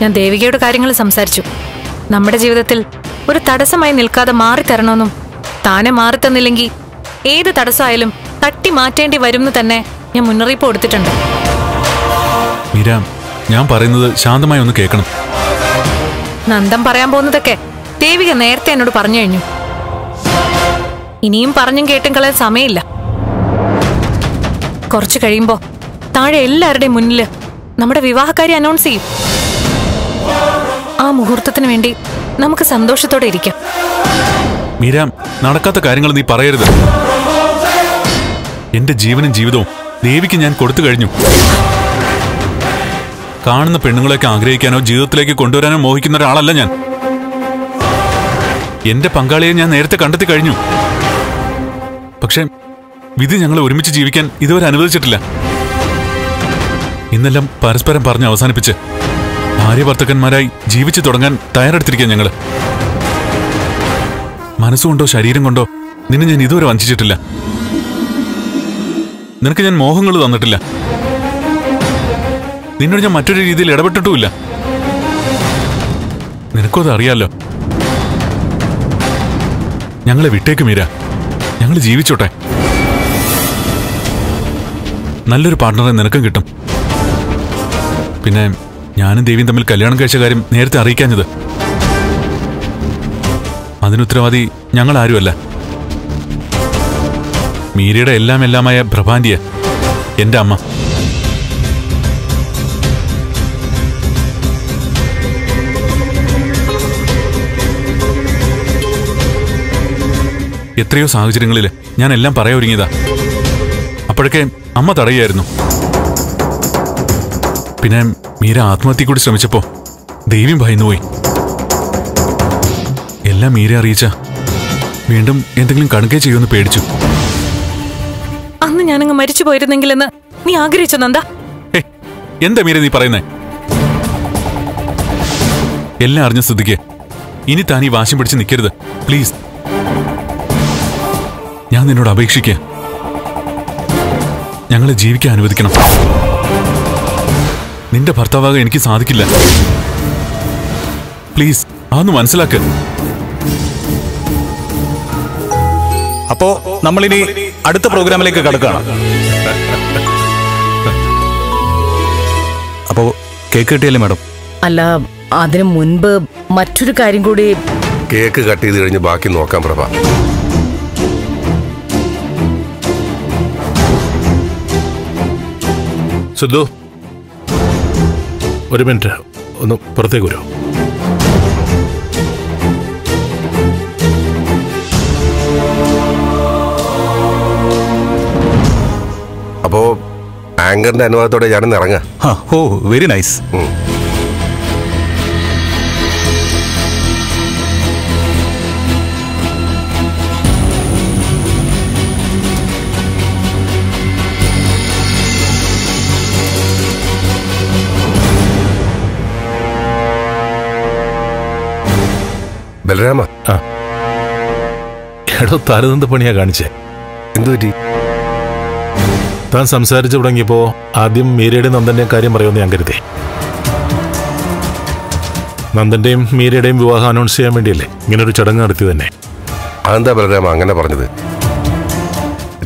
ഞാൻ ദേവികയുടെ കാര്യങ്ങൾ സംസാരിച്ചു. നമ്മുടെ ജീവിതത്തിൽ ഒരു തടസ്സമായി നിൽക്കാതെ മാറി തരണമെന്നും താനെ മാറി തന്നില്ലെങ്കിൽ ഏത് തടസ്സമായാലും തട്ടി മാറ്റേണ്ടി വരുമെന്ന് തന്നെ ഞാൻ മുന്നറിയിപ്പ് കൊടുത്തിട്ടുണ്ട്. മീരാം, ഞാൻ പറയുന്നത് ശാന്തമായി ഒന്ന് കേൾക്കണം. നന്ദം പറയാൻ പോകുന്നതൊക്കെ ദേവിക നേരത്തെ എന്നോട് പറഞ്ഞു കഴിഞ്ഞു. ഇനിയും പറഞ്ഞും കേട്ടും കളയാൻ സമയമില്ല. കുറച്ചു കഴിയുമ്പോ താഴെ എല്ലാവരുടെയും മുന്നിൽ നമ്മുടെ വിവാഹക്കാരി അനൗൺസ് ചെയ്യും. ആ മുഹൂർത്തത്തിന് വേണ്ടി നമുക്ക് സന്തോഷത്തോടെ ഇരിക്കാം. മീരാം, നടക്കാത്ത കാര്യങ്ങൾ നീ പറയരുത്. എന്റെ ജീവനും ജീവിതവും ദേവിക്ക് ഞാൻ കൊടുത്തു കഴിഞ്ഞു. കാണുന്ന പെണ്ണുങ്ങളെയൊക്കെ ആഗ്രഹിക്കാനോ ജീവിതത്തിലേക്ക് കൊണ്ടുവരാനോ മോഹിക്കുന്ന ഒരാളല്ല ഞാൻ. എന്റെ പങ്കാളിയെ ഞാൻ നേരത്തെ കണ്ടെത്തി കഴിഞ്ഞു. പക്ഷെ വിധി ഞങ്ങൾ ഒരുമിച്ച് ജീവിക്കാൻ ഇതുവരെ അനുവദിച്ചിട്ടില്ല. ഇന്നെല്ലാം പരസ്പരം പറഞ്ഞ് അവസാനിപ്പിച്ച് ഭാര്യ ഭർത്തക്കന്മാരായി ജീവിച്ചു തുടങ്ങാൻ തയ്യാറെടുത്തിരിക്കാൻ ഞങ്ങൾ. മനസ്സുകൊണ്ടോ ശരീരം കൊണ്ടോ നിന്നെ ഞാൻ ഇതുവരെ വഞ്ചിച്ചിട്ടില്ല. നിനക്ക് ഞാൻ മോഹങ്ങൾ തന്നിട്ടില്ല. നിന്നോട് ഞാൻ മറ്റൊരു രീതിയിൽ ഇടപെട്ടിട്ടുമില്ല. നിനക്കും അത് അറിയാമല്ലോ. ഞങ്ങളെ വിട്ടേക്ക് മീര. ഞങ്ങൾ ജീവിച്ചോട്ടെ. നല്ലൊരു പാർട്ണറെ നിനക്കും കിട്ടും. പിന്നെ ഞാനും ദേവിയും തമ്മിൽ കല്യാണം കഴിച്ച കാര്യം നേരത്തെ അറിയിക്കാഞ്ഞത്, അതിനുത്തരവാദി ഞങ്ങളാരുമല്ല. മീരയുടെ എല്ലാമായ പ്രഭാന്റിയ എൻ്റെ അമ്മ. എത്രയോ സാഹചര്യങ്ങളിൽ ഞാൻ എല്ലാം പറയാൻ ഒരുങ്ങിയതാ. അപ്പോഴൊക്കെ അമ്മ തടയുമായിരുന്നു. പിന്നെ മീര ആത്മഹത്യ കൂടി ശ്രമിച്ചപ്പോൾ ദേവിയും ഭയന്നുപോയി. എല്ലാം മീര അറിയിച്ച വീണ്ടും എന്തെങ്കിലും കണക്കേ ചെയ്യുമെന്ന് പേടിച്ചു. അന്ന് ഞാനങ്ങ് മരിച്ചു പോയിരുന്നെങ്കിലെന്ന് നീ ആഗ്രഹിച്ചു നന്ദ. എന്താ മീര നീ പറയുന്നേ? എല്ലാം അറിഞ്ഞ സ്ഥിതിക്ക് ഇനി താൻ ഈ വാശം പിടിച്ച് നിൽക്കരുത്. പ്ലീസ്, ഞാൻ നിന്നോട് അപേക്ഷിക്കുക, ഞങ്ങളെ ജീവിക്കാൻ അനുവദിക്കണം. നിന്റെ ഭർത്താവാകാൻ എനിക്ക് സാധിക്കില്ല. പ്ലീസ്, അതൊന്ന് മനസ്സിലാക്ക്. അപ്പോ നമ്മളിനി അടുത്ത പ്രോഗ്രാമിലേക്ക് കടക്കുകയാണ്. അപ്പോ കേക്ക് കിട്ടിയല്ലേ മാഡം? അല്ല, അതിനു മുൻപ് മറ്റൊരു കാര്യം കൂടി. കേക്ക് കട്ട് ചെയ്ത് കഴിഞ്ഞ് ബാക്കി നോക്കാം പ്രഭ. സിദ്ധു, ഒരു മിനിറ്റ്, ഒന്ന് പുറത്തേക്ക് വരൂ. അപ്പോ ആങ്കറിന്റെ അനുവാദത്തോടെ ഞാനൊന്ന് ഇറങ്ങാം. ഓ, വെരി നൈസ്. ബലരാമ, എടോ താരതന്ത പണിയാ കാണിച്ചേ. എന്തുപറ്റി? താൻ സംസാരിച്ചു തുടങ്ങിയപ്പോ ആദ്യം മീരയുടെയും നന്ദന്റെയും കാര്യം പറയുമെന്ന് ഞാൻ കരുതി. നന്ദന്റെയും മീരയുടെയും വിവാഹം അനൗൺസ് ചെയ്യാൻ വേണ്ടിയല്ലേ ഇങ്ങനൊരു ചടങ്ങ് നടത്തി തന്നെ. അതെന്താ ബലരാമ അങ്ങനെ പറഞ്ഞത്?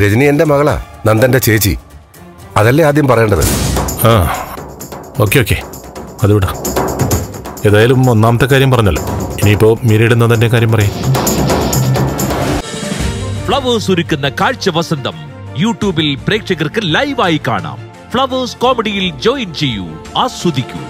രജനി എന്റെ മകളാ, നന്ദന്റെ ചേച്ചി. അതല്ലേ ആദ്യം പറയേണ്ടത്. ആ, ഓക്കെ ഓക്കെ, അത് വിടാം. ഏതായാലും ഒന്നാമത്തെ കാര്യം പറഞ്ഞല്ലോ, ഇനിയിപ്പോ മീരയിടുന്നതിന്റെ കാര്യം പറയും. ഫ്ലവേഴ്സ് ഒരുക്കുന്ന കാഴ്ച വസന്തം യൂട്യൂബിൽ പ്രേക്ഷകർക്ക് ലൈവായി കാണാം. ഫ്ലവേഴ്സ് കോമഡിയിൽ ജോയിൻ ചെയ്യൂ, ആസ്വദിക്കൂ.